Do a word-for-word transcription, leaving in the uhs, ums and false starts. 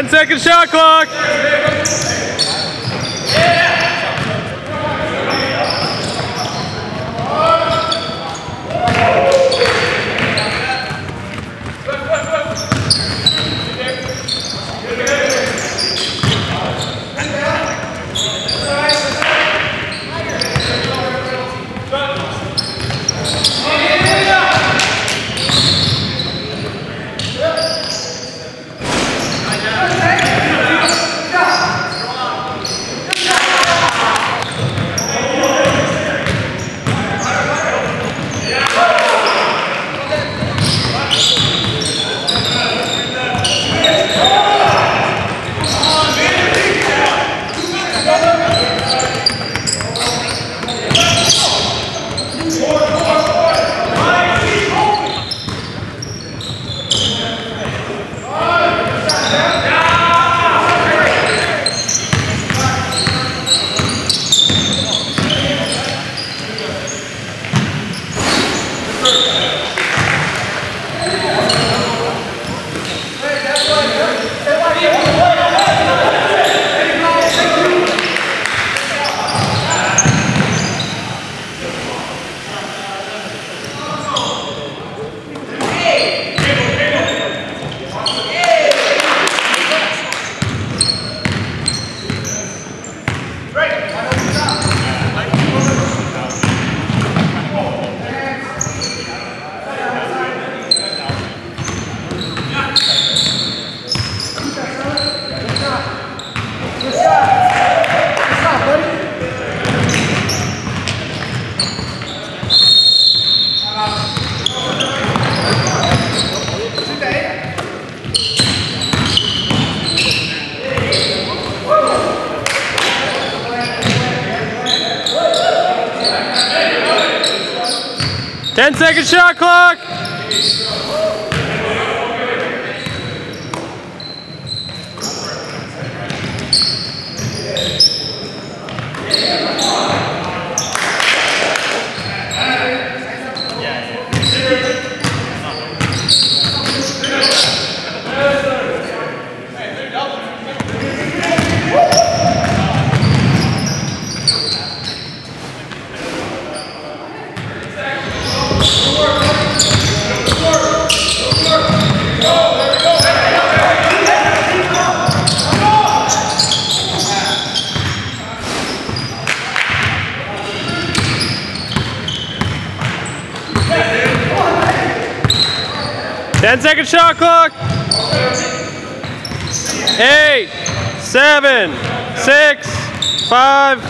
ten second shot clock. ten second shot clock. ten second shot clock. Eight, seven, six, five.